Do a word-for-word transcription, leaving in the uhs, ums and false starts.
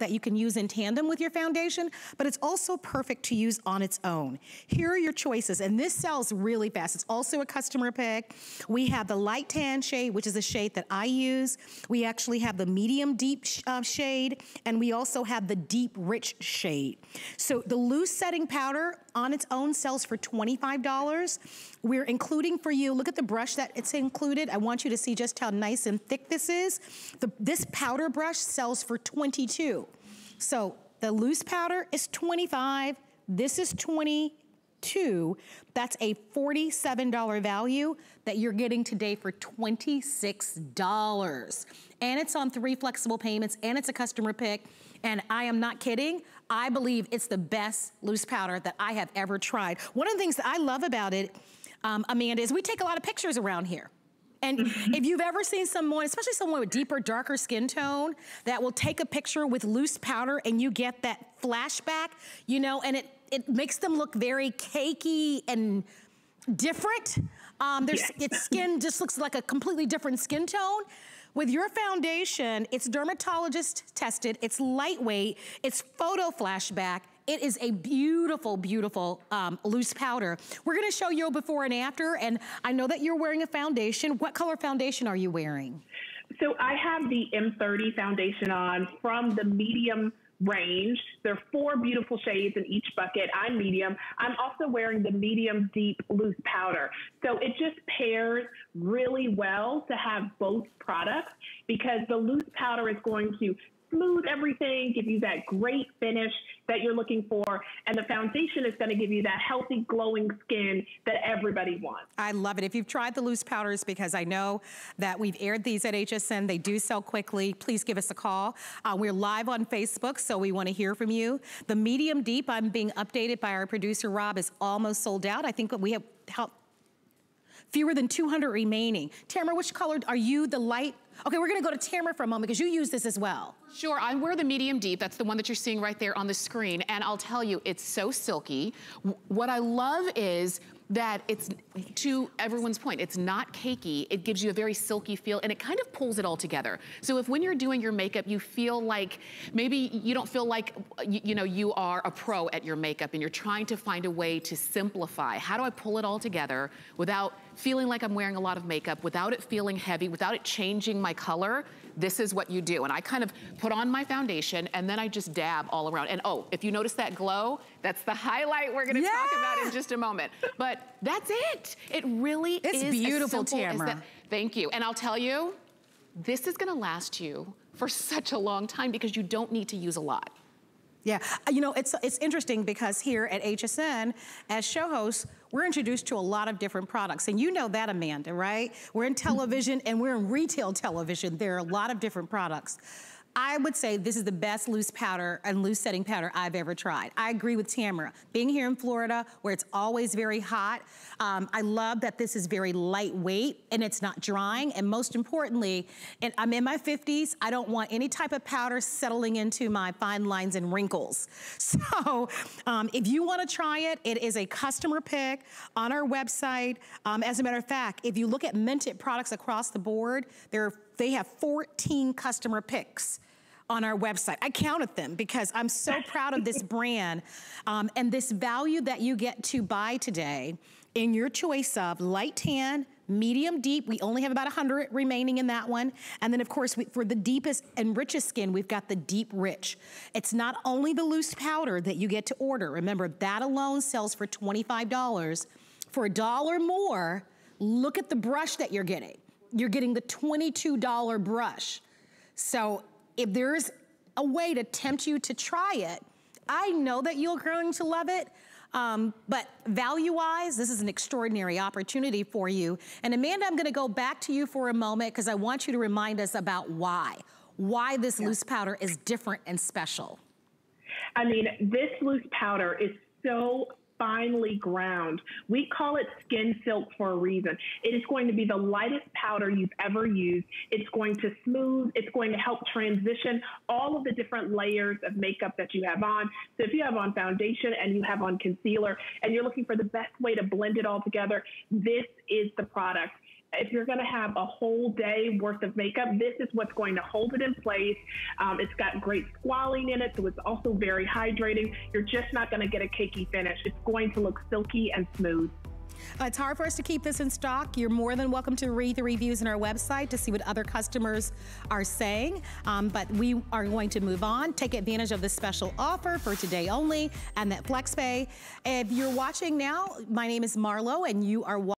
that you can use in tandem with your foundation, but it's also perfect to use on its own. Here are your choices, and this sells really fast. It's also a customer pick. We have the light tan shade, which is a shade that I use. We actually have the medium deep sh uh, shade, and we also have the deep rich shade. So the loose setting powder on its own sells for twenty-five dollars. We're including for you, look at the brush that it's included. I want you to see just how nice and thick this is. The, this powder brush sells for twenty-two dollars. So the loose powder is twenty-five dollars. This is twenty-two dollars. That's a forty-seven dollar value that you're getting today for twenty-six dollars. And it's on three flexible payments, and it's a customer pick. And I am not kidding. I believe it's the best loose powder that I have ever tried. One of the things that I love about it, um, Amanda, is we take a lot of pictures around here. And if you've ever seen someone, especially someone with deeper, darker skin tone, that will take a picture with loose powder and you get that flashback, you know, and it, it makes them look very cakey and different. Um, their yeah. skin just looks like a completely different skin tone. With your foundation, it's dermatologist tested, it's lightweight, it's photo flashback. It is a beautiful, beautiful um, loose powder. We're gonna show you before and after, and I know that you're wearing a foundation. What color foundation are you wearing? So I have the M thirty foundation on from the medium range. There are four beautiful shades in each bucket. I'm medium. I'm also wearing the medium deep loose powder. So it just pairs really well to have both products because the loose powder is going to smooth everything, give you that great finish that you're looking for, and the foundation is going to give you that healthy, glowing skin that everybody wants. I love it. If you've tried the loose powders, because I know that we've aired these at H S N, they do sell quickly, please give us a call. Uh, we're live on Facebook, so we want to hear from you. The medium deep, I'm being updated by our producer, Rob, is almost sold out. I think we have fewer than two hundred remaining. Tamara, which color are you, the light? Okay, we're gonna go to Tamara for a moment because you use this as well. Sure, I wear the medium deep. That's the one that you're seeing right there on the screen. And I'll tell you, it's so silky. What I love is that it's, to everyone's point, it's not cakey. It gives you a very silky feel and it kind of pulls it all together. So if when you're doing your makeup, you feel like, maybe you don't feel like, you, you know, you are a pro at your makeup and you're trying to find a way to simplify. How do I pull it all together without feeling like I'm wearing a lot of makeup, without it feeling heavy, without it changing my color? This is what you do. And I kind of put on my foundation and then I just dab all around. And oh, if you notice that glow, that's the highlight we're gonna yeah. talk about in just a moment. But that's it. It really it's is beautiful, as simple Tamara. As that. Thank you. And I'll tell you, this is gonna last you for such a long time because you don't need to use a lot. Yeah, you know, it's, it's interesting because here at H S N, as show hosts, we're introduced to a lot of different products. And you know that, Amanda, right? We're in television and we're in retail television. There are a lot of different products. I would say this is the best loose powder and loose setting powder I've ever tried. I agree with Tamara. Being here in Florida, where it's always very hot, um, I love that this is very lightweight and it's not drying. And most importantly, and I'm in my fifties, I don't want any type of powder settling into my fine lines and wrinkles. So um, if you wanna try it, it is a customer pick on our website. Um, as a matter of fact, if you look at Mented products across the board, there are, they have fourteen customer picks on our website. I counted them because I'm so proud of this brand um, and this value that you get to buy today in your choice of light tan, medium deep. We only have about one hundred remaining in that one. And then of course, we, for the deepest and richest skin, we've got the deep rich. It's not only the loose powder that you get to order. Remember, that alone sells for twenty-five dollars. For a dollar more, look at the brush that you're getting. You're getting the twenty-two dollar brush. So if there's a way to tempt you to try it, I know that you're going to love it, um, but value-wise, this is an extraordinary opportunity for you. And Amanda, I'm gonna go back to you for a moment because I want you to remind us about why. Why this yeah. loose powder is different and special. I mean, this loose powder is so finely ground. We call it skin silk for a reason. It is going to be the lightest powder you've ever used. It's going to smooth, it's going to help transition all of the different layers of makeup that you have on. So if you have on foundation and you have on concealer and you're looking for the best way to blend it all together, this is the product. if you're going to have a whole day worth of makeup, this is what's going to hold it in place. Um, it's got great squalene in it, so it's also very hydrating. You're just not going to get a cakey finish. It's going to look silky and smooth. Uh, it's hard for us to keep this in stock. You're more than welcome to read the reviews on our website to see what other customers are saying. Um, but we are going to move on. Take advantage of this special offer for today only and that FlexPay. If you're watching now, my name is Marlo and you are watching.